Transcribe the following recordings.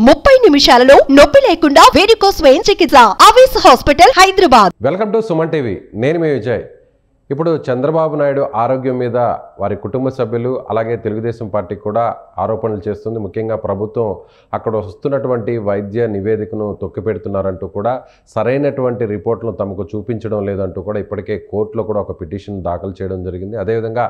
30 నిమిషాలలో నొప్పి లేకుండా వేరికోస్ వెయిన్ చికిత్స ఆవేశ hospital Hyderabad. Welcome to Suman TV. నేను మీ విజయ్. ఇప్పుడు చంద్రబాబు నాయుడు ఆరోగ్యం మీద వారి కుటుంబ సభ్యులు అలాగే తెలుగుదేశం పార్టీ కూడా ఆరోపణలు చేస్తుంది. ముఖ్యంగా ప్రభుత్వం అక్కడ వస్తున్నటువంటి వైద్య నివేదికను తొక్కిపెడుతున్నారంటూ కూడా, సరైనటువంటి రిపోర్ట్లను తమకు చూపించడం లేదంటూ కూడా ఇప్పటికే కోర్టులో కూడా ఒక పిటిషన్ దాఖలు చేయడం జరిగింది. అదేవిధంగా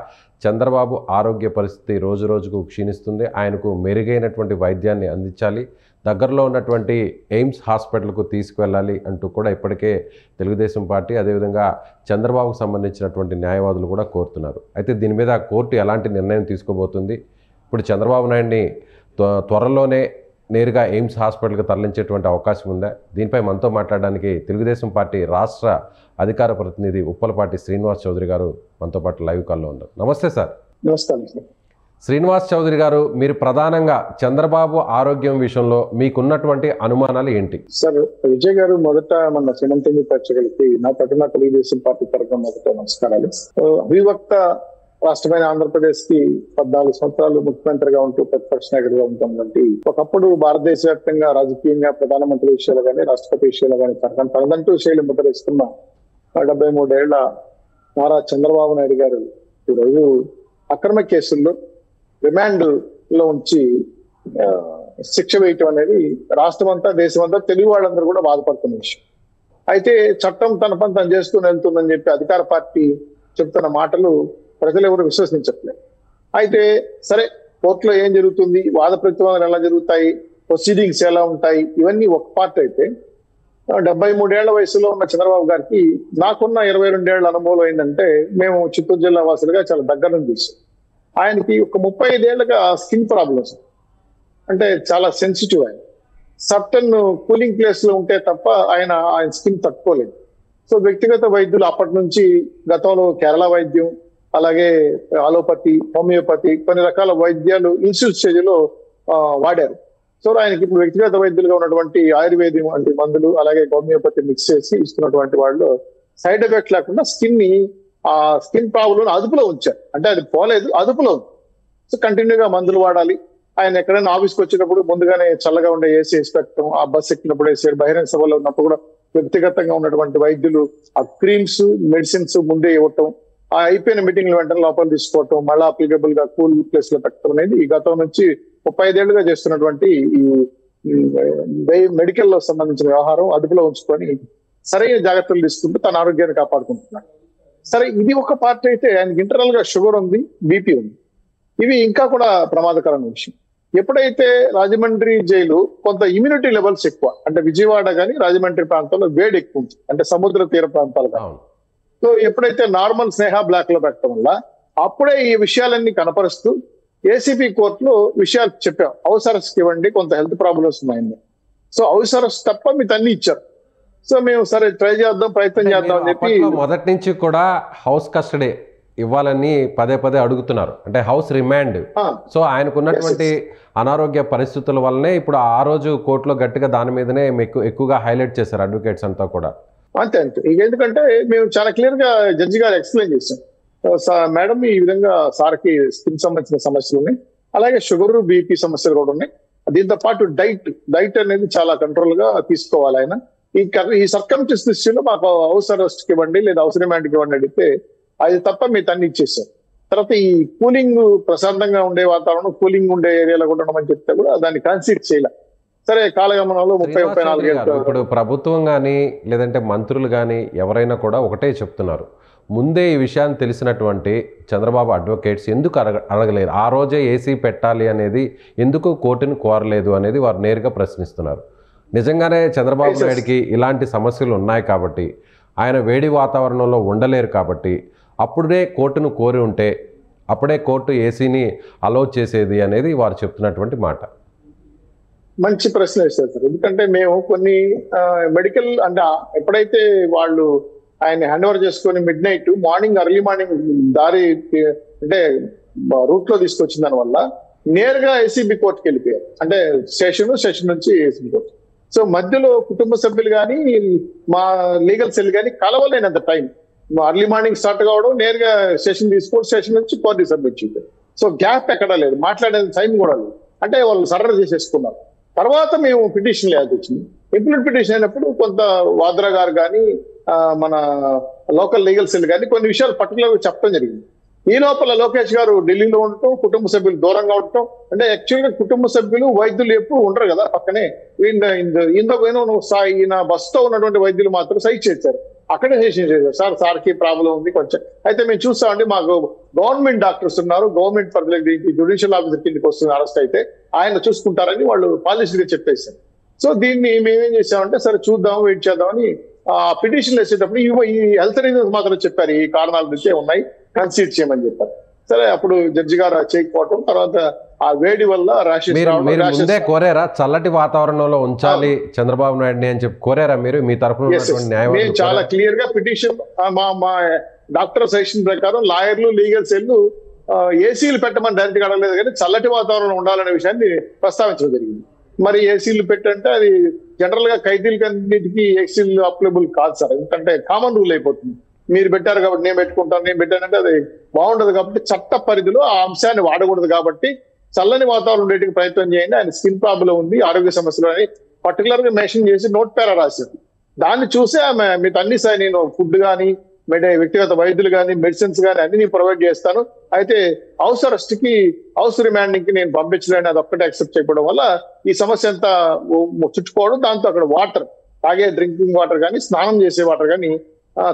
చంద్రబాబు ఆరోగ్య పరిస్థితి రోజు రోజుకు క్షీణిస్తుంది. ఆయనకు మెరుగైనటువంటి వైద్యాన్ని అందించాలి, దగ్గరలో ఉన్నటువంటి ఎయిమ్స్ హాస్పిటల్కు తీసుకువెళ్ళాలి అంటూ కూడా ఇప్పటికే తెలుగుదేశం పార్టీ అదేవిధంగా చంద్రబాబుకు సంబంధించినటువంటి న్యాయవాదులు కూడా కోరుతున్నారు. అయితే దీని మీద కోర్టు ఎలాంటి నిర్ణయం తీసుకోబోతుంది? ఇప్పుడు చంద్రబాబు నాయుడిని త్వరలోనే నేరుగా ఎయిమ్స్ హాస్పిటల్కి తరలించేటువంటి అవకాశం ఉందా? దీనిపై మనతో మాట్లాడడానికి తెలుగుదేశం పార్టీ రాష్ట్ర అధికార ప్రతినిధి ఉప్పలపాటి శ్రీనివాస్ చౌదరి గారు మనతో పాటు లైవ్ కాల్లో ఉన్నారు. నమస్తే సార్. నమస్కారం సార్. శ్రీనివాస్ చౌదరి గారు, మీరు ప్రధానంగా చంద్రబాబు ఆరోగ్యం విషయంలో మీకున్నటువంటి అనుమానాలు ఏంటి? సార్ విజయ్ గారు, మొదట మన సుమన్ టీవీ ప్రేక్షకులకి నా తరపున తెలుగుదేశం పార్టీ తరపున మొదట నమస్కారాలు. అవివక్త రాష్ట్రమైన ఆంధ్రప్రదేశ్ కి 14 సంవత్సరాలు ముఖ్యమంత్రిగా ఉంటూ ప్రతిపక్ష నాయకుడిగా ఉంటామంటే, ఒకప్పుడు భారతదేశ వ్యాప్తంగా రాజకీయంగా ప్రధానమంత్రి విషయాలు కానీ రాష్ట్రపతి విషయాలు కానీ తనదంటూ శైలి ముద్రేస్తున్న 73 ఏళ్ల నారా చంద్రబాబు నాయుడు గారు ఈరోజు అక్రమ కేసుల్లో రిమాండ్ లో ఉంచి శిక్ష వేయటం అనేది రాష్ట్రం అంతా దేశం అంతా తెలుగు వాళ్ళందరూ కూడా బాధపడుతున్న విషయం. అయితే చట్టం తన పని తను చేసుకుని వెళ్తుందని చెప్పి అధికార పార్టీ చెప్తున్న మాటలు ప్రజలు ఎవరు విశ్వసించట్లేదు. అయితే సరే, కోర్టులో ఏం జరుగుతుంది, వాద ప్రతివాదాలు ఎలా జరుగుతాయి, ప్రొసీడింగ్స్ ఎలా ఉంటాయి, ఇవన్నీ ఒక పార్ట్ అయితే, 73 ఏళ్ల వయసులో ఉన్న చంద్రబాబు గారికి నాకున్న 22 ఏళ్ల అనుభవం ఏంటంటే, మేము చిత్తూరు జిల్లా వాసులుగా చాలా దగ్గర నుంచి చూసాం. ఆయనకి ఒక 35 ఏళ్ళుగా స్కిన్ ప్రాబ్లమ్స్, అంటే చాలా సెన్సిటివ్. ఆయన సర్టన్ కూలింగ్ ప్లేస్ లో ఉంటే తప్ప ఆయన స్కిన్ తట్టుకోలేదు. సో వ్యక్తిగత వైద్యులు అప్పటి నుంచి గతంలో కేరళ వైద్యం, అలాగే అలోపతి, హోమియోపతి, కొన్ని రకాల వైద్యాలు ఇన్సూల్ స్టేజ్ లో వాడారు. సో ఆయనకి ఇప్పుడు వ్యక్తిగత వైద్యులుగా ఉన్నటువంటి ఆయుర్వేదం వంటి మందులు అలాగే హోమియోపతి మిక్స్ చేసి ఇస్తున్నటువంటి వాళ్ళు సైడ్ ఎఫెక్ట్ లేకుండా స్కిన్ ప్రాబ్లం అదుపులో ఉంచారు. అంటే అది పోలేదు, అదుపులో ఉంది. సో కంటిన్యూగా మందులు వాడాలి. ఆయన ఎక్కడైనా ఆఫీస్కి వచ్చేటప్పుడు ముందుగానే చల్లగా ఉండే ఏసీ వేసిపెట్టడం, ఆ బస్ ఎక్కినప్పుడు వేసారు, బహిరంగ సభలో ఉన్నప్పుడు కూడా వ్యక్తిగతంగా ఉన్నటువంటి వైద్యులు ఆ క్రీమ్స్ మెడిసిన్స్ ముందే ఇవ్వటం, ఆ అయిపోయిన మీటింగ్లు వెంటనే లోపల తీసుకోవటం, మళ్ళీ అప్లికబుల్ గా కూల్ ప్లేస్ లో పెట్టడం అనేది ఈ గతం నుంచి 35 ఏళ్లుగా చేస్తున్నటువంటి ఈ మెడికల్ లో సంబంధించిన వ్యవహారం అదుపులో ఉంచుకొని సరైన జాగ్రత్తలు తీసుకుంటూ తన ఆరోగ్యాన్ని కాపాడుకుంటున్నాడు. సరే, ఇది ఒక పార్ట్ అయితే, ఆయనకి ఇంటర్నల్ గా షుగర్ ఉంది, బీపీ ఉంది. ఇవి ఇంకా కూడా ప్రమాదకరమైన విషయం. ఎప్పుడైతే రాజమండ్రి జైలు కొంత ఇమ్యూనిటీ లెవెల్స్ ఎక్కువ, అంటే విజయవాడ కానీ రాజమండ్రి ప్రాంతంలో వేడి ఎక్కువ ఉంది, అంటే సముద్ర తీర ప్రాంతాలు కానీ. సో ఎప్పుడైతే నార్మల్ స్నేహ బ్లాక్ లో పెట్టడం వల్ల అప్పుడే ఈ విషయాలన్నీ కనపరుస్తూ ఏసీపీ కోర్టులో విషయాలు చెప్పాం. హౌస్ అరెస్ట్ ఇవ్వండి, కొంత హెల్త్ ప్రాబ్లమ్స్ ఉన్నాయండి. సో హౌస్ అరెస్ట్ తప్ప మీ తన్ని ఇచ్చారు. సో మేము సరే ట్రై చేద్దాం, ప్రయత్నం చేద్దాం అని చెప్పి మొదటి నుంచి కూడా హౌస్ కస్టడీ ఇవ్వాలని పదే అడుగుతున్నారు, అంటే హౌస్ రిమాండ్. సో ఆయనకున్నటువంటి అనారోగ్య పరిస్థితుల వల్లనే ఇప్పుడు ఆ రోజు కోర్టులో గట్టిగా దాని మీదనే ఎక్కువగా హైలైట్ చేశారు అడ్వకేట్స్ అంతా కూడా. అంతే, ఎందుకంటే మేము చాలా క్లియర్ గా జడ్జి గారు ఎక్స్ప్లెయిన్ చేసాం. మేడం, ఈ విధంగా సార్కి స్కిన్ సంబంధించిన సమస్యలు ఉన్నాయి, అలాగే షుగర్ బీపీ సమస్యలు కూడా ఉన్నాయి. దీంతో పాటు డైట్ అనేది చాలా కంట్రోల్ గా తీసుకోవాలి. ఆయన ఈ సర్కమ్స్టెన్స్ విషయంలో మాకు హౌస్ అరెస్ట్ కి ఇవ్వండి లేదా హౌస్ రిమాండ్కి ఇవ్వండి అడిగితే అది తప్ప మీ తన్ని ఇచ్చేసాం. తర్వాత ఈ కూలింగ్ ప్రశాంతంగా ఉండే వాతావరణం, కూలింగ్ ఉండే ఏరియాలో కూడా ఉండమని చెప్తే కూడా దాన్ని కన్సిడర్ చేయాలి. సరే, కాలగమనంలో 30-35 ఇప్పుడు ప్రభుత్వం కానీ లేదంటే మంత్రులు కానీ ఎవరైనా కూడా ఒకటే చెప్తున్నారు, ముందే ఈ విషయాన్ని తెలిసినటువంటి చంద్రబాబు అడ్వకేట్స్ ఎందుకు అడగలేరు, ఆ రోజే ఏసీ పెట్టాలి అనేది ఎందుకు కోర్టును కోరలేదు అనేది వారు నేరుగా ప్రశ్నిస్తున్నారు. నిజంగానే చంద్రబాబు నాయుడికి ఇలాంటి సమస్యలు ఉన్నాయి కాబట్టి, ఆయన వేడి వాతావరణంలో ఉండలేరు కాబట్టి, అప్పుడే కోర్టును కోరి ఉంటే అప్పుడే కోర్టు ఏసీని అలౌ చేసేది అనేది వారు చెప్తున్నటువంటి మాట. మంచి ప్రశ్న వేశారు సార్. ఎందుకంటే మేము కొన్ని మెడికల్, అంటే ఎప్పుడైతే వాళ్ళు ఆయన హ్యాండ్ ఓవర్ చేసుకొని mid night morning early morning దారి అంటే రూట్ లో తీసుకొచ్చిన దాని వల్ల నేరుగా ఏసీబీ కోర్టుకి వెళ్ళిపోయారు, అంటే స్టేషన్ నుంచి ఏసీబీ కోర్టు. సో మధ్యలో కుటుంబ సభ్యులు కానీ మా లీగల్ సెల్ కానీ కలవలేనంత టైం, అర్లీ మార్నింగ్ స్టార్ట్ కావడం, నేరుగా స్టేషన్ తీసుకొని స్టేషన్ నుంచి కోర్టుకి సబ్మిట్ చేశారు. సో గ్యాప్ ఎక్కడా లేదు, మాట్లాడే టైం కూడా లేదు, అంటే వాళ్ళు సరెండర్ చేసేసుకున్నారు. తర్వాత మేము పిటిషన్ లేక వచ్చింది. ఇంప్లిమెంట్ పిటిషన్ అయినప్పుడు కొంత వాద్రా గారు కానీ మన లోకల్ లీగల్ సెల్ కానీ కొన్ని విషయాలు పర్టికులర్గా చెప్పడం జరిగింది. ఈ లోపల లోకేష్ గారు ఢిల్లీలో ఉండటం, కుటుంబ సభ్యులు దూరంగా ఉండటం, అంటే యాక్చువల్గా కుటుంబ సభ్యులు వైద్యులు ఎప్పుడు ఉండరు కదా పక్కనే, ఇందుకు ఈయన బస్సుతో ఉన్నటువంటి వైద్యులు మాత్రం సైట్ చేశారు, అక్కడే సజెషన్ చేశారు, సార్ సార్కి ప్రాబ్లం ఉంది కొంచెం, అయితే మేము చూస్తామండి మాకు గవర్నమెంట్ డాక్టర్స్ ఉన్నారు, గవర్నమెంట్ పర్లేదు జ్యుడిషియల్ ఆఫీసర్ కిందకి వస్తుంది అరెస్ట్ అయితే ఆయన చూసుకుంటారని వాళ్ళు పాలసీగా చెప్పేశారు. సో దీన్ని మేమేం చేసామంటే సరే చూద్దాం వెయిట్ చేద్దామని పిటిషన్ వేసేటప్పుడు ఈ హెల్త్ రీజన్స్ మాత్రం చెప్పారు, ఈ కారణాల నుంచే ఉన్నాయి కన్సిడర్ చేయమని చెప్పారు. సరే అప్పుడు జడ్జి గారు చేయకపోవటం, తర్వాత ఆ వేడి వల్ల రాష్ట్ర కోరారా చల్లటి వాతావరణంలో ఉంచాలి చంద్రబాబు నాయుడుని అని చెప్పి కోరారా మీరు మీ తరఫున? చాలా క్లియర్ గా పిటిషన్ మా డాక్టర్ సజెషన్ ప్రకారం లాయర్లు లీగల్ సెల్ ఏసీలు పెట్టమని డైరెక్ట్ గా అడగలేదు, కానీ చల్లటి వాతావరణం ఉండాలనే విషయాన్ని ప్రస్తావించడం జరిగింది. మరి ఏసీలు పెట్టంటే అది జనరల్ గా ఖైదీలకు అన్నిటికీ ఏసీలు అప్లైబుల్ కాదు సార్, ఎందుకంటే కామన్ రూల్ అయిపోతుంది, మీరు పెట్టారు కాబట్టి నేను పెట్టుకుంటాను, నేను పెట్టానంటే అది బాగుండదు కాబట్టి చట్ట పరిధిలో ఆ అంశాన్ని వాడకూడదు కాబట్టి చల్లని వాతావరణం ఉండేటికి ప్రయత్నం చేయండి, ఆయన స్కిన్ ప్రాబ్లం ఉంది, ఆరోగ్య సమస్యలు అని పర్టికులర్ గా మెన్షన్ చేసి నోట్ పేరా రాసింది. దాన్ని చూసి ఆమె మీకు అన్ని సార్ నేను ఫుడ్ కానీ వ్యక్తిగత వైద్యులు కానీ మెడిసిన్స్ కానీ అన్ని నేను ప్రొవైడ్ చేస్తాను, అయితే హౌస్ అరెస్ట్ కి హౌస్ రిమాండింగ్ కి నేను పంపించలేను, అది ఒక్కటే యాక్సెప్ట్ చేయడం వల్ల ఈ సమస్య అంతా చుట్టుకోవడం, దాంతో అక్కడ వాటర్ తాగే డ్రింకింగ్ వాటర్ కానీ స్నానం చేసే వాటర్ కానీ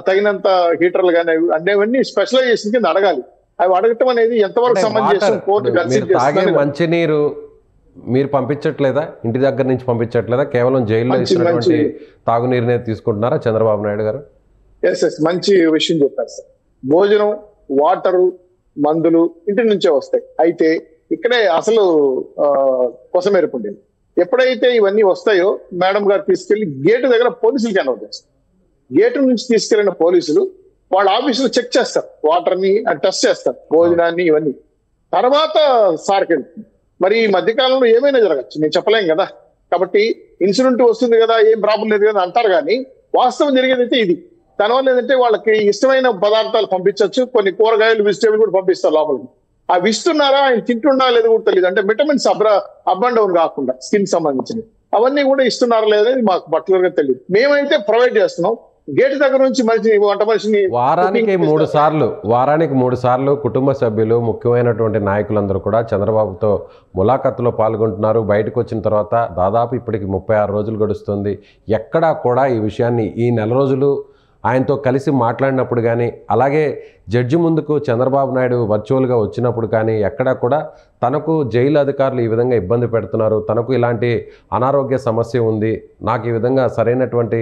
తగినంత హీటర్లు కానీ అనేవన్నీ స్పెషలైజేషన్ కింద అడగాలి, అవి అడగటం అనేది ఎంతవరకు సంబంధించి మంచినీరు మీరు పంపించట్లేదా, ఇంటి దగ్గర నుంచి పంపించట్లేదా, కేవలం జైల్లో ఇచ్చినటువంటి తాగునీరునే తీసుకుంటున్నారా చంద్రబాబు నాయుడు గారు? ఎస్ ఎస్ మంచి విషయం చెప్పారు సార్, భోజనం వాటరు మందులు ఇంటి నుంచే వస్తాయి, అయితే ఇక్కడే అసలు కొసమేరుకుండేది, ఎప్పుడైతే ఇవన్నీ వస్తాయో మేడం గారు తీసుకెళ్లి గేటు దగ్గర పోలీసులకి అనౌన్స్ చేస్తారు, గేటు నుంచి తీసుకెళ్లిన పోలీసులు వాళ్ళ ఆఫీసులు చెక్ చేస్తారు, వాటర్ ని టెస్ట్ చేస్తారు, భోజనాన్ని ఇవన్నీ తర్వాత సార్కి వెళ్తుంది. మరి ఈ మధ్యకాలంలో ఏమైనా జరగచ్చు, నేను చెప్పలేం కదా, కాబట్టి ఇన్సిడెంట్ వస్తుంది కదా ఏం ప్రాబ్లం లేదు కదా అంటారు, కానీ వాస్తవం జరిగేదైతే ఇది. దానివల్ల ఏంటంటే వాళ్ళకి ఇష్టమైన పదార్థాలు పంపించవచ్చు, కొన్ని కూరగాయలు వెజిటేబుల్ కూడా పంపిస్తారు లోపలికి, అవి ఇస్తున్నారా ఆయన తింటున్నా లేదా కూడా తెలియదు, అంటే విటమిన్స్ అప్ అండ్ డౌన్ కాకుండా స్కిన్ సంబంధించినవి అవన్నీ కూడా ఇస్తున్నారా లేదని మాకు పర్టికులర్ గా తెలియదు, మేమైతే ప్రొవైడ్ చేస్తున్నాం గేట్ దగ్గర నుంచి మనిషిని వంట మనిషిని. వారానికి మూడు సార్లు కుటుంబ సభ్యులు ముఖ్యమైనటువంటి నాయకులందరూ కూడా చంద్రబాబుతో ములాఖత్తులో పాల్గొంటున్నారు. బయటకు వచ్చిన తర్వాత దాదాపు ఇప్పటికి 36 రోజులు గడుస్తుంది, ఎక్కడా కూడా ఈ విషయాన్ని ఈ నెల రోజులు ఆయనతో కలిసి మాట్లాడినప్పుడు కానీ అలాగే జడ్జి ముందుకు చంద్రబాబు నాయుడు వర్చువల్గా వచ్చినప్పుడు కానీ ఎక్కడా కూడా తనకు జైలు అధికారులు ఈ విధంగా ఇబ్బంది పెడుతున్నారు, తనకు ఇలాంటి అనారోగ్య సమస్య ఉంది, నాకు ఈ విధంగా సరైనటువంటి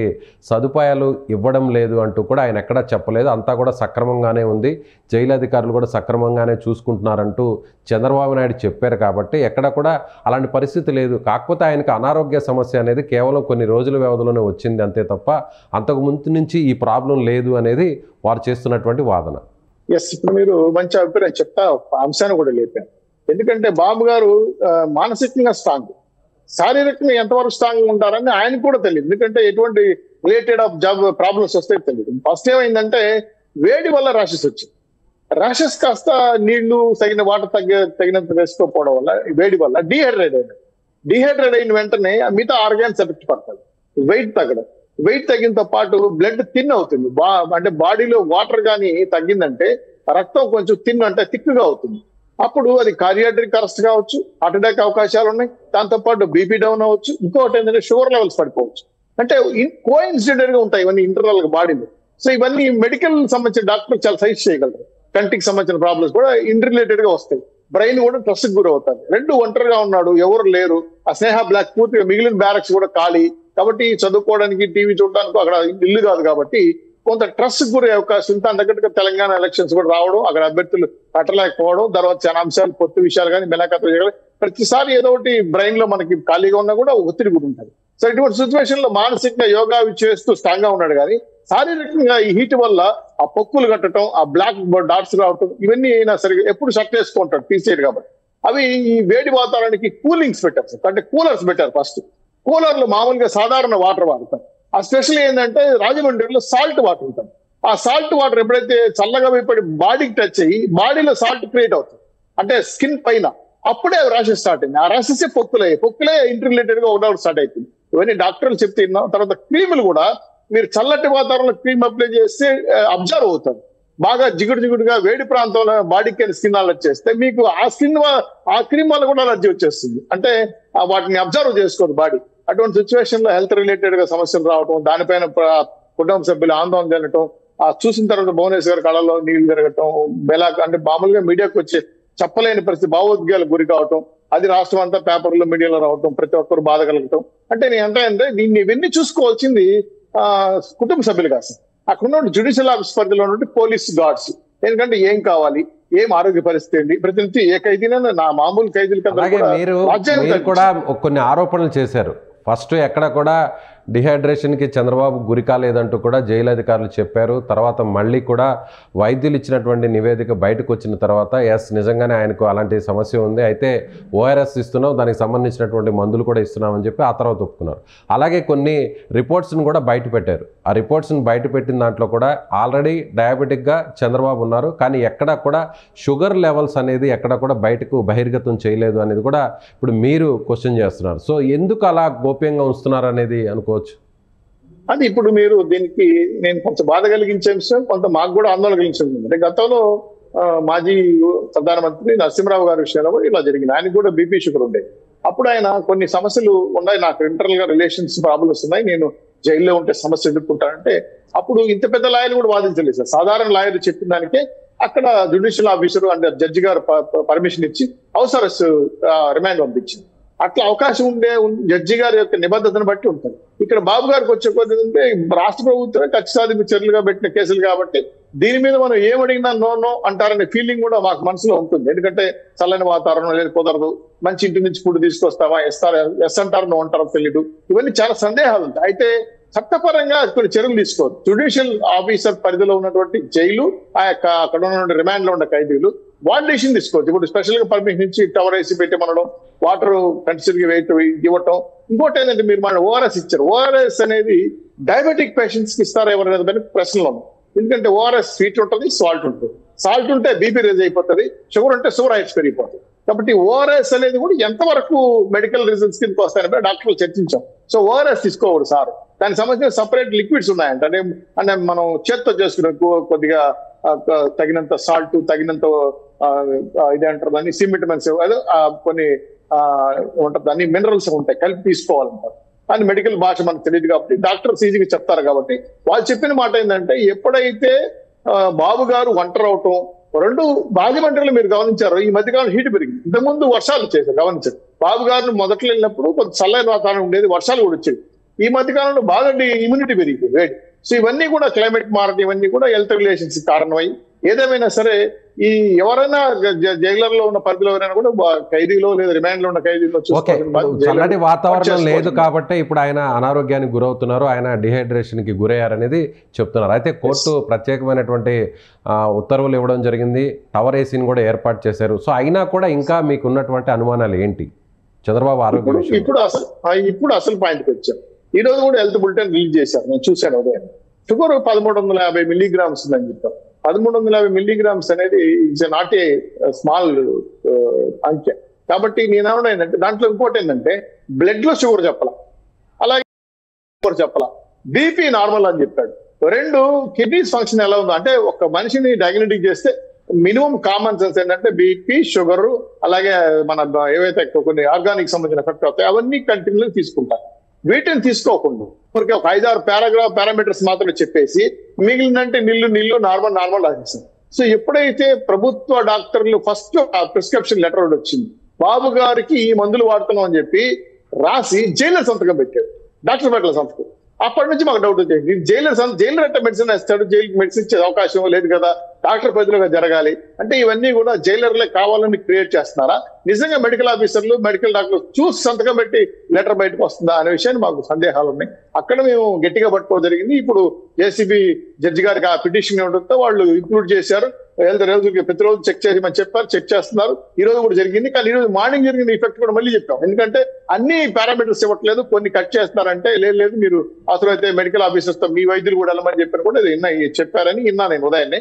సదుపాయాలు ఇవ్వడం లేదు అంటూ కూడా ఆయన ఎక్కడా చెప్పలేదు, అంతా కూడా సక్రమంగానే ఉంది, జైలు అధికారులు కూడా సక్రమంగానే చూసుకుంటున్నారంటూ చంద్రబాబు నాయుడు చెప్పారు. కాబట్టి ఎక్కడా కూడా అలాంటి పరిస్థితి లేదు, కాకపోతే ఆయనకు అనారోగ్య సమస్య అనేది కేవలం కొన్ని రోజుల వ్యవధిలోనే వచ్చింది అంతే తప్ప అంతకు ముందు నుంచి ఈ ప్రాబ్లం లేదు అనేది వారు చేస్తున్నటువంటి వాదన. ఎస్, ఇప్పుడు మీరు మంచి అభిప్రాయం చెప్తా అంశాన్ని కూడా లేపాను, ఎందుకంటే బాబు గారు మానసికంగా స్ట్రాంగ్, శారీరకంగా ఎంతవరకు స్ట్రాంగ్ ఉంటారని ఆయనకు కూడా తెలియదు, ఎందుకంటే ఎటువంటి రిలేటెడ్ ఆఫ్ జాబ్ ప్రాబ్లమ్స్ వస్తాయి తెలియదు. ఫస్ట్ ఏమైందంటే వేడి వల్ల ర్యాషెస్ వచ్చింది, ర్యాషెస్ కాస్త నీళ్లు తగిన వాటర్ తగినంత వేసుకోకపోవడం వల్ల వేడి వల్ల డిహైడ్రేట్ అయిన వెంటనే మిగతా ఆర్గాన్స్ ఎఫెక్ట్ పడతాయి, వెయిట్ తగ్గడం, వెయిట్ తగ్గినతో పాటు బ్లడ్ థిన్ అవుతుంది, అంటే బాడీలో వాటర్ కానీ తగ్గిందంటే రక్తం కొంచెం థిన్ అంటే థిక్గా అవుతుంది, అప్పుడు అది కార్డియాక్ అరెస్ట్ కావచ్చు, హార్ట్ అటాక్ అవకాశాలు ఉన్నాయి, దాంతో పాటు బీపీ డౌన్ అవ్వచ్చు, ఇంకోటి ఏంటంటే షుగర్ లెవెల్స్ పడిపోవచ్చు, అంటే కోఇన్సిడెంట్ గా ఉంటాయి ఇవన్నీ ఇంటర్నల్ గా బాడీలో. సో ఇవన్నీ మెడికల్ సంబంధించిన డాక్టర్ చాలా సజెస్ట్ చేయగలరు, కంటికి సంబంధించిన ప్రాబ్లమ్స్ కూడా ఇన్ రిలేటెడ్ గా వస్తాయి, బ్రెయిన్ కూడా స్ట్రెస్కి గురి అవుతారు, రెండు ఒంటరిగా ఉన్నాడు ఎవరు లేరు, ఆ స్నేహ బ్లాక్ పూర్తిగా మిగిలిన బ్యారక్స్ కూడా ఖాళీ కాబట్టి చదువుకోవడానికి టీవీ చూడడానికి అక్కడ ఇల్లు కాదు కాబట్టి కొంత ట్రస్ట్ గురే అవకాశం ఉంది, దాని తగ్గట్టుగా తెలంగాణ ఎలక్షన్స్ కూడా రావడం, అక్కడ అభ్యర్థులు అట్టలేకపోవడం, తర్వాత చాలా అంశాలు పొత్తు విషయాలు కానీ మెలాఖాతలు చేయగల, ప్రతిసారి ఏదో ఒకటి బ్రెయిన్ లో మనకి ఖాళీగా ఉన్నా కూడా ఒత్తిడి గురి ఉంటుంది. సో ఇటువంటి సిచ్యువేషన్ లో మానసికంగా యోగా చేస్తూ స్ట్రాంగ్ గా ఉన్నాడు, కానీ శారీరకంగా ఈ హీట్ వల్ల ఆ పొక్కులు కట్టడం, ఆ బ్లాక్ డాట్స్ రావటం ఇవన్నీ అయినా సరే ఎప్పుడు షర్ట్ వేసుకుంటాడు తీసేయడు కాబట్టి అవి ఈ వేడి వాతావరణానికి కూలింగ్స్ పెట్టారు సార్, అంటే కూలర్స్ పెట్టారు. ఫస్ట్ కూలర్లు మామూలుగా సాధారణ వాటర్ వాడతారు, ఆ స్పెషల్ ఏంటంటే రాజమండ్రిలో సాల్ట్ వాటర్ ఉంటుంది, ఆ సాల్ట్ వాటర్ ఎప్పుడైతే చల్లగా అయిపోయి బాడీకి టచ్ అయ్యి బాడీలో సాల్ట్ క్రియేట్ అవుతుంది, అంటే స్కిన్ పైన ఆ అప్పుడే రాశి స్టార్ట్ అయింది. ఆ రాశిసే పొక్కులే ఇంటర్రిలేటెడ్ గా ఒకటి స్టార్ట్ అవుతుంది. ఇవన్నీ డాక్టర్లు చెప్తే తిన్నాం. తర్వాత క్రీములు కూడా మీరు చల్లటి వాతావరణంలో క్రీమ్ అప్లై చేస్తే అబ్జర్వ్ అవుతుంది. బాగా జిగుడుగా వేడి ప్రాంతంలో బాడీకి స్కిన్ అలర్జీ చేస్తే మీకు ఆ స్కిన్ ఆ క్రీమ్ వల్ల కూడా అలర్జీ వచ్చేస్తుంది. అంటే వాటిని అబ్జర్వ్ చేసుకోదు బాడీ. అటువంటి సిచ్యువేషన్ లో హెల్త్ రిలేటెడ్ గా సమస్యలు రావటం, దానిపైన కుటుంబ సభ్యులు ఆందోళన జరగటం, ఆ చూసిన తర్వాత భువనేశ్వర్ కళలో నీళ్లు జరగటం, బెలా అంటే మామూలుగా మీడియాకు వచ్చే చెప్పలేని పరిస్థితి, భావోద్వేగాలకు గురి కావటం, అది రాష్ట్రం అంతా పేపర్లో మీడియాలో రావటం, ప్రతి ఒక్కరు బాధ కలగటం. అంటే నేను అంటే దీన్ని ఇవన్నీ చూసుకోవాల్సింది కుటుంబ సభ్యులు కాదు, అక్కడ ఉన్న జ్యుడిషియల్ ఆఫీస్ పరిధిలో ఉన్నటువంటి పోలీస్ గార్డ్స్. ఎందుకంటే ఏం కావాలి, ఏం ఆరోగ్య పరిస్థితి అండి ప్రతి ఏ ఖైదీనైనా, నా మామూలు ఖైదీలు కూడా కొన్ని ఆరోపణలు చేశారు. ఫస్ట్ ఎక్కడ కూడా డిహైడ్రేషన్కి చంద్రబాబు గురి కాలేదంటూ కూడా జైలు అధికారులు చెప్పారు. తర్వాత మళ్ళీ కూడా వైద్యులు ఇచ్చినటువంటి నివేదిక బయటకు వచ్చిన తర్వాత నిజంగానే ఆయనకు అలాంటి సమస్య ఉంది, అయితే ఓఆర్ఎస్ ఇస్తున్నాం, దానికి సంబంధించినటువంటి మందులు కూడా ఇస్తున్నామని చెప్పి ఆ తర్వాత ఒప్పుకున్నారు. అలాగే కొన్ని రిపోర్ట్స్ను కూడా బయట పెట్టారు. ఆ రిపోర్ట్స్ను బయట పెట్టిన దాంట్లో కూడా ఆల్రెడీ డయాబెటిక్గా చంద్రబాబు ఉన్నారు, కానీ ఎక్కడ కూడా షుగర్ లెవెల్స్ అనేది ఎక్కడ కూడా బయటకు బహిర్గతం చేయలేదు అనేది కూడా ఇప్పుడు మీరు క్వశ్చన్ చేస్తున్నారు. సో ఎందుకు అలా గోప్యంగా ఉంచుతున్నారు అనేది అనుకో అది ఇప్పుడు మీరు దీనికి నేను కొంచెం బాధ కలిగించే విషయం, కొంత మాకు కూడా ఆందోళన కలిగించింది. అంటే గతంలో మాజీ ప్రధానమంత్రి నరసింహరావు గారి విషయంలో కూడా ఇలా జరిగింది. ఆయనకు కూడా బీపీ షుగర్ ఉండేది. అప్పుడు ఆయన కొన్ని సమస్యలు ఉన్నాయి, నాకు ఇంటర్నల్ గా రిలేషన్స్ ప్రాబ్లమ్స్ ఉన్నాయి, నేను జైల్లో ఉంటే సమస్య ఎదుర్కొంటానంటే అప్పుడు ఇంత పెద్ద లాయర్ కూడా వాదించలేదు సార్. సాధారణ లాయర్ చెప్పిన దానికే అక్కడ జ్యుడిషియల్ ఆఫీసర్ అంటే జడ్జి గారు పర్మిషన్ ఇచ్చి అవసరం రిమాండ్ పంపించింది. అట్లా అవకాశం ఉండే జడ్జి గారి యొక్క నిబద్ధతను బట్టి ఉంటుంది. ఇక్కడ బాబు గారికి వచ్చే కొద్ది అంటే రాష్ట్ర ప్రభుత్వమే కక్షసాధిక చర్యలుగా పెట్టిన కేసులు కాబట్టి దీని మీద మనం ఏమడిగినా నో అంటారనే ఫీలింగ్ కూడా మాకు మనసులో ఉంటుంది. ఎందుకంటే చల్లని వాతావరణం లేదు, కుదరదు, మంచి ఇంటి నుంచి ఫుడ్ తీసుకొస్తావా, ఎస్ అంటారు, నో అంటారో తెలియదు, ఇవన్నీ చాలా సందేహాలు ఉంటాయి. అయితే చట్టపరంగా కొన్ని చర్యలు తీసుకోరు. జ్యుడిషియల్ ఆఫీసర్ పరిధిలో ఉన్నటువంటి జైలు, ఆ యొక్క అక్కడ ఉన్న రిమాండ్ లో ఉన్న ఖైదీలు వాట్ డిసిషన్ తీసుకోవచ్చు. ఇప్పుడు స్పెషల్ గా పర్మిషన్ ఇచ్చి టవర్ వేసి పెట్టమనడం, వాటర్ కంటిన్యూగా వెయిట్ ఇవ్వటం. ఇంకోటి ఏంటంటే మీరు మన ఓఆర్ఎస్ ఇచ్చారు. ఓఆర్ఎస్ అనేది డయాబెటిక్ పేషెంట్స్ కి ఇస్తారా ఎవరైనా దాని ప్రశ్నలో ఉంది. ఎందుకంటే ఓఆర్ఎస్ స్వీట్ ఉంటుంది, సాల్ట్ ఉంటుంది. సాల్ట్ ఉంటే బీపీ రేజ్ అయిపోతుంది, షుగర్ ఉంటే షుగర్ హైట్స్ పెరిగిపోతుంది. కాబట్టి ఓఆర్ఎస్ అనేది కూడా ఎంతవరకు మెడికల్ రీజన్స్ కిందకి వస్తాయని డాక్టర్లు చర్చించాం. సో ఓఆర్ఎస్ తీసుకోకూడదు సార్, దానికి సంబంధించిన సపరేట్ లిక్విడ్స్ ఉన్నాయంట. అంటే మనం చేత్తో చేసుకున్న కొద్దిగా తగినంత సాల్ట్, తగినంత ఇదేంటారు దాన్ని సిమిటమిన్స్, అదే కొన్ని ఉంటారు దాన్ని మినరల్స్ ఉంటాయి, కలిపి తీసుకోవాలంటారు. అని మెడికల్ భాష మనకు తెలియదు కాబట్టి డాక్టర్స్ ఈజీగా చెప్తారు. కాబట్టి వాళ్ళు చెప్పిన మాట ఏంటంటే ఎప్పుడైతే బాబు గారు ఒంటరి అవటం, రెండు రాజమండ్రిలో మీరు గమనించారు ఈ మధ్యకాలం హీట్ పెరిగింది, ఇంతకుముందు వర్షాలు చేశారు గమనించారు. బాబు గారిని మొదట్లో వెళ్ళినప్పుడు కొంత చల్లని వాతావరణం ఉండేది, వర్షాలు కూడా వచ్చేవి. ఈ మధ్యకాలంలో బాగా ఇమ్యూనిటీ పెరిగింది, రైట్. సో ఇవన్నీ కూడా క్లైమేట్ మారడం, ఇవన్నీ కూడా హెల్త్ రిలేషన్స్ కారణమై ఏదేమైనా సరే ఈ ఎవరైనా జైలర్లో ఉన్న పరిధిలో ఎవరైనా కూడా ఖైదీలో లేదా రిమాండ్లో ఉన్న ఖైదీలో చల్లటి వాతావరణం లేదు కాబట్టి ఇప్పుడు ఆయన అనారోగ్యానికి గురవుతున్నారు, ఆయన డిహైడ్రేషన్కి గురయ్యారనేది చెప్తున్నారు. అయితే కోర్టు ప్రత్యేకమైనటువంటి ఉత్తర్వులు ఇవ్వడం జరిగింది, టవర్ ఏసీని కూడా ఏర్పాటు చేశారు. సో అయినా కూడా ఇంకా మీకు ఉన్నటువంటి అనుమానాలు ఏంటి చంద్రబాబు ఆరోగ్యం? ఇప్పుడు అసలు పాయింట్కి వచ్చాం. ఈ రోజు కూడా హెల్త్ బులెటిన్ రిలీజ్ చేశారు, నేను చూశాను. ఉదయం షుగర్ 1350 మిల్లీగ్రామ్స్ ఉందని చెప్తాను. 1350 మిల్లీగ్రామ్స్ అనేది ఇట్స్ నాట్ ఏ స్మాల్ అంకె. కాబట్టి నేనేమన్నా ఏంటంటే దాంట్లో ఇంకోటి ఏంటంటే బ్లడ్ లో షుగర్ చెప్పాల, అలాగే షుగర్ చెప్పాల, బీపీ నార్మల్ అని చెప్పాడు. రెండు కిడ్నీస్ ఫంక్షన్ ఎలా ఉందో అంటే ఒక మనిషిని డయాగ్నోటిక్ చేస్తే మినిమం కామన్ సెన్స్ ఏంటంటే బీపీ, షుగర్, అలాగే మన ఏవైతే కొన్ని ఆర్గానిక్ సంబంధించిన ఎఫెక్ట్ అవుతాయి అవన్నీ కంటిన్యూగా తీసుకుంటారు. వీటిని తీసుకోకుండా ఊరికి ఒక 5-6 పారామీటర్స్ మాత్రమే చెప్పేసి మిగిలినంటే నిల్లు నార్మల్ రాసేసాం. సో ఎప్పుడైతే ప్రభుత్వ డాక్టర్లు ఫస్ట్ ప్రిస్క్రిప్షన్ లెటర్ ఒకటి వచ్చింది, బాబు గారికి ఈ మందులు వాడుతున్నాం అని చెప్పి రాసి జైలర్ సంతకం పెట్టారు, డాక్టర్ పెట్టల సంతకం. అప్పటి నుంచి మాకు డౌట్ వచ్చేది, జైలు పెట్ట మెడిసిన్ వేస్తాడు, జైలు మెడిసిన్ ఇచ్చే అవకాశం లేదు కదా, డాక్టర్ పరిధిలోగా జరగాలి అంటే ఇవన్నీ కూడా జైలర్లే కావాలని క్రియేట్ చేస్తున్నారా, నిజంగా మెడికల్ ఆఫీసర్లు మెడికల్ డాక్టర్లు చూసి సంతకం పెట్టి లెటర్ బయటకు వస్తుందా అనే విషయాన్ని మాకు సందేహాలు ఉన్నాయి. అక్కడ మేము గట్టిగా పట్టుకోవడం జరిగింది. ఇప్పుడు ఏసీబీ జడ్జి గారికి ఆ పిటిషన్ ఉండడంతో వాళ్ళు ఇంక్లూడ్ చేశారు. ప్రతిరోజు చెక్ చేయమని చెప్పారు, చెక్ చేస్తున్నారు. ఈ రోజు కూడా జరిగింది, కానీ ఈ రోజు మార్నింగ్ జరిగిన ఎఫెక్ట్ కూడా మళ్ళీ చెప్పాం. ఎందుకంటే అన్ని పారామీటర్స్ ఇవ్వట్లేదు, కొన్ని కట్ చేస్తున్నారంటే లేదు మీరు అవసరమైతే మెడికల్ ఆఫీసర్స్ తో మీ వైద్యులు కూడా వెళ్ళమని చెప్పారు కూడా చెప్పారని విన్నా నేను ఉదయాన్నే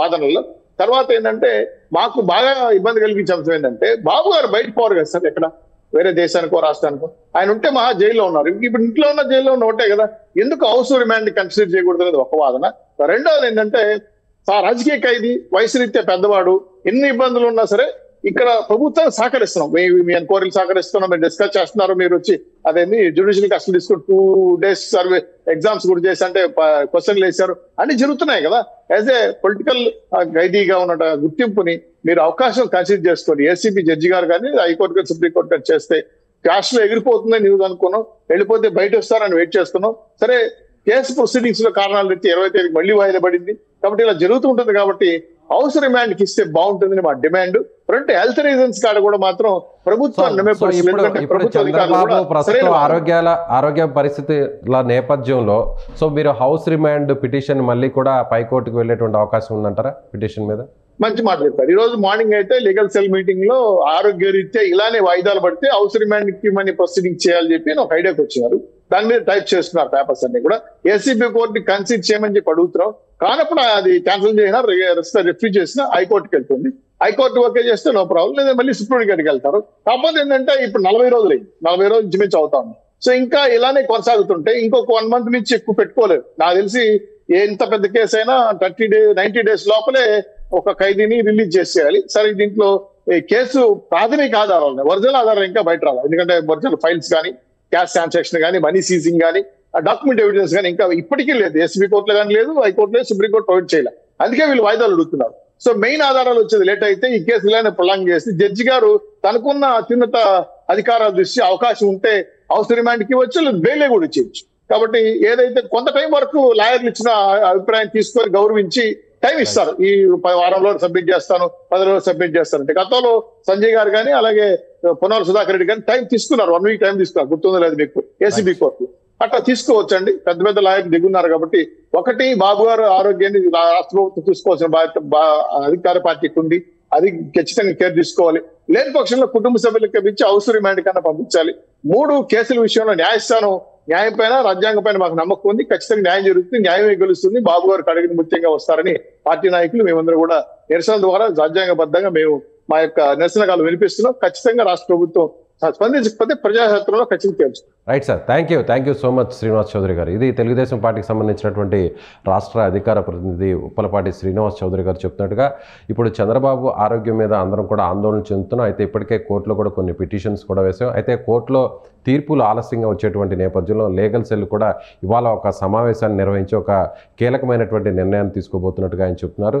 వాదనల్లో. తర్వాత ఏంటంటే మాకు బాగా ఇబ్బంది కలిగించే అంశం ఏంటంటే బాబు గారు బయట పోరు కదా సార్, ఎక్కడ వేరే దేశానికో రాష్ట్రానికో ఆయన ఉంటే మహా జైల్లో ఉన్నారు. ఇప్పుడు ఇంట్లో ఉన్న జైల్లో ఉన్న ఒకటే కదా, ఎందుకు హౌస్ రిమాండ్ కన్సిడర్ చేయకూడదు అనేది ఒక వాదన. రెండోది ఏంటంటే రాజకీయ ఖైదీ, వయసు రీత్యా పెద్దవాడు, ఎన్ని ఇబ్బందులు ఉన్నా సరే ఇక్కడ ప్రభుత్వం సహకరిస్తున్నాం, మీ ఎన్క్వైరీలు సహకరిస్తున్నాం, మీరు డిస్కస్ చేస్తున్నారు, మీరు వచ్చి అదేంది జ్యుడిషియల్ కస్టడీ తీసుకుని 2 days సర్వే ఎగ్జామ్స్ కూడా చేసి అంటే క్వశ్చన్లు వేశారు, అన్ని జరుగుతున్నాయి కదా. యాజ్ ఏ పొలిటికల్ ఖైదీగా ఉన్న గుర్తింపుని మీరు అవకాశం కన్సిడర్ చేసుకోండి. ఏసీబీ జడ్జి గారు కానీ హైకోర్టు సుప్రీంకోర్టు కానీ చేస్తే క్యాష్ లో ఎగిరిపోతుందని న్యూస్ అనుకున్నాం, వెళ్ళిపోతే బయట వస్తారని వెయిట్ చేస్తున్నాం. సరే కేసు ప్రొసీడింగ్స్ లో కారణాలు పెట్టి 20 తేదీకి మళ్లీ వాయిదా పడింది. కాబట్టి ఇలా జరుగుతూ ఉంటుంది, కాబట్టి హౌస్ రిమాండ్ కి ఇస్తే బాగుంటుందని మా డిమాండ్. రెండు హెల్త్ రీజన్స్ కాడ కూడా మాత్రం ప్రభుత్వం ఆరోగ్య పరిస్థితుల నేపథ్యంలో సో మీరు హౌస్ రిమాండ్ పిటిషన్ మళ్ళీ కూడా పైకోర్టుకు వెళ్ళేటువంటి అవకాశం ఉందంటారా? పిటిషన్ మీద మంచి మాట చెప్పారు. ఈ రోజు మార్నింగ్ అయితే లీగల్ సెల్ మీటింగ్ లో ఆరోగ్య రీత్యా ఇలానే వాయిదాలు పడితే హౌస్ రిమాండ్ కి మనీ ప్రొసీడింగ్ చేయాలని చెప్పి ఒక ఐడియాకి వచ్చినారు. దాని మీద టైప్ చేస్తున్నారు పేపర్స్ అన్ని కూడా. ఏసీబీ కోర్టు కన్సిడర్ చేయమని చెప్పి అడుగుతున్నాం, కానప్పుడు అది క్యాన్సిల్ చేసినా రిఫ్యూజ్ చేసినా హైకోర్టుకి వెళ్తుంది. హైకోర్టు ఓకే చేస్తే నో ప్రాబ్లం, లేదా మళ్ళీ సుప్రీంకోర్టుకి వెళ్తారు. కాకపోతే ఏంటంటే ఇప్పుడు 40 రోజులు 40 రోజుల నుంచి మించి అవుతా ఉంది. సో ఇంకా ఇలానే కొనసాగుతుంటే ఇంకొక 1 month నుంచి ఎక్కువ పెట్టుకోలేదు. నాకు తెలిసి ఎంత పెద్ద కేసు అయినా 90 days లోపలే ఒక ఖైదీని రిలీజ్ చేసేయాలి. సరే దీంట్లో కేసు ప్రాథమిక ఆధారాలు, ఒరిజినల్ ఆధారాలు ఇంకా బయట రావాలి. ఎందుకంటే ఒరిజినల్ ఫైల్స్ కానీ, క్యాష్ ట్రాన్సాక్షన్ కానీ, మనీ సీజింగ్ కానీ, డాక్యుమెంట్ ఎవిడెన్స్ కానీ ఇంకా ఇప్పటికీ లేదు. ఏసీబీ కోర్టులో కానీ లేదు, హైకోర్టు లేదు, సుప్రీంకోర్టు ప్రొవైడ్ చేయలేదు. అందుకే వీళ్ళు వాయిదాలు అడుగుతున్నారు. సో మెయిన్ ఆధారాలు వచ్చేది లేట్ అయితే ఈ కేసు ఇలానే ప్రొలాంగ్ చేసి జడ్జి గారు తనకున్న అత్యున్నత అధికారాల దృష్టి అవకాశం ఉంటే హౌస్ రిమాండ్కి ఇవ్వచ్చు, లేదు బెయిలే కూడా ఇచ్చేయచ్చు. కాబట్టి ఏదైతే కొంత టైం వరకు లాయర్లు ఇచ్చిన అభిప్రాయం తీసుకొని గౌరవించి టైం ఇస్తారు. ఈ 10 వారంలో సబ్మిట్ చేస్తాను, 10 రోజులు సబ్మిట్ చేస్తారంటే గతంలో సంజయ్ గారు కానీ అలాగే పొన్నాల సుధాకర్ రెడ్డి కానీ టైం తీసుకున్నారు, 1 week టైం తీసుకున్నారు, గుర్తుందో లేదు మీకు ఏసీబీ కోర్టు. అట్లా తీసుకోవచ్చండి, పెద్ద పెద్ద లాయర్లు దిగున్నారు. కాబట్టి ఒకటి బాబు గారు ఆరోగ్యాన్ని రాష్ట్ర ప్రభుత్వం చూసుకోవాల్సిన బాధ్యత అధికార పార్టీకి ఉంది, అది ఖచ్చితంగా కేర్ తీసుకోవాలి. లేని పక్షంలో కుటుంబ సభ్యులకు ఇచ్చి హౌస్ రిమాండ్ కన్నా పంపించాలి. 3 కేసుల విషయంలో న్యాయస్థానం న్యాయం పైన, రాజ్యాంగం పైన మాకు నమ్మకం ఉంది. ఖచ్చితంగా న్యాయం జరుగుతుంది, న్యాయమే గెలుస్తుంది. బాబు గారు కడిగిన ముఖ్యంగా వస్తారని పార్టీ నాయకులు మేమందరూ కూడా నిరసన ద్వారా రాజ్యాంగబద్ధంగా మేము మా యొక్క నిరసనలు వినిపిస్తున్నాం. ఖచ్చితంగా రాష్ట్ర ప్రభుత్వం స్పందించకపోతే ప్రజాక్షేత్రంలో ఖచ్చితంగా తెలుస్తుంది. Right sir, thank you so much Srinivas Chowdary గారు. ఇది తెలుగుదేశం పార్టీకి సంబంధించినటువంటి రాష్ట్ర అధికార ప్రతినిధి ఉప్పలపాటి శ్రీనివాస్ చౌదరి గారు చెప్తున్నట్టుగా ఇప్పుడు చంద్రబాబు ఆరోగ్యం మీద అందరం కూడా ఆందోళన చెందుతున్నాం. అయితే ఇప్పటికే కోర్టులో కూడా కొన్ని పిటిషన్స్ కూడా వేసాం. అయితే కోర్టులో తీర్పులు ఆలస్యంగా వచ్చేటువంటి నేపథ్యంలో లీగల్ సెల్ కూడా ఇవాళ ఒక సమావేశాన్ని నిర్వహించి ఒక కీలకమైనటువంటి నిర్ణయాన్ని తీసుకోబోతున్నట్టుగా ఆయన చెప్తున్నారు.